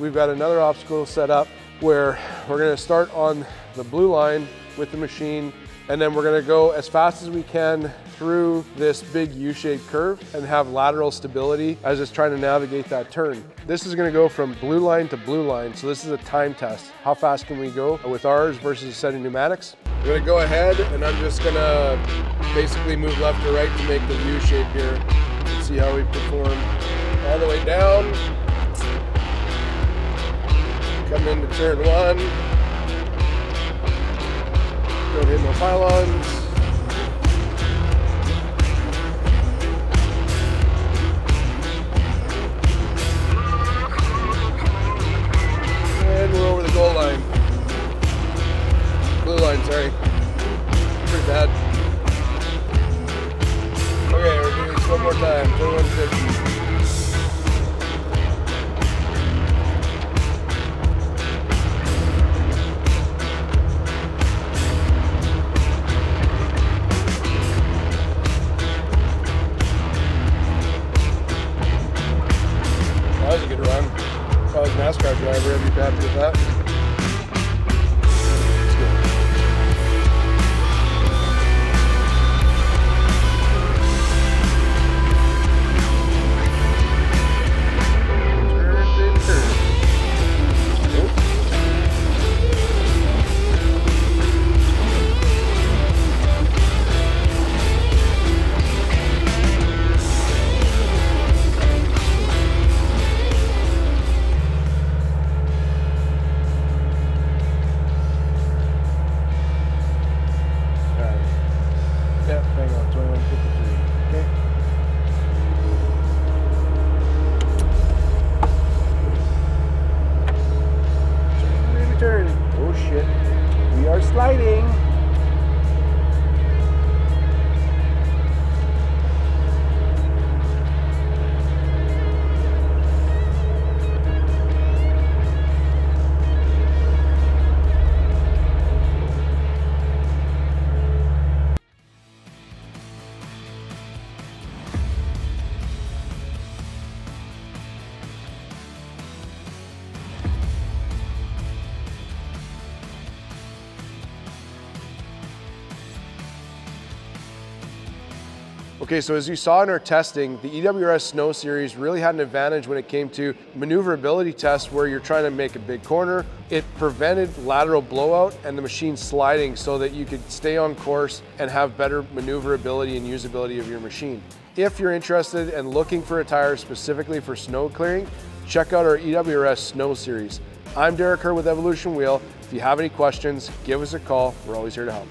We've got another obstacle set up where we're going to start on the blue line with the machine, and then we're going to go as fast as we can through this big U-shaped curve and have lateral stability as it's trying to navigate that turn. This is going to go from blue line to blue line, so this is a time test. How fast can we go with ours versus setting pneumatics? I'm going to go ahead and I'm just going to basically move left to right to make the U shape here and see how we perform all the way down. Come into turn one. Don't hit my pylons. And we're over the goal line. Blue line, sorry. Pretty bad. Okay, we're doing this one more time. 2150. That was a good run. If I was a NASCAR driver, I'd be happy with that. Let's Sliding. Okay, so as you saw in our testing, the EWRS Snow Series really had an advantage when it came to maneuverability tests where you're trying to make a big corner. It prevented lateral blowout and the machine sliding so that you could stay on course and have better maneuverability and usability of your machine. If you're interested and looking for a tire specifically for snow clearing, check out our EWRS Snow Series. I'm Derek Hurd with Evolution Wheel. If you have any questions, give us a call. We're always here to help.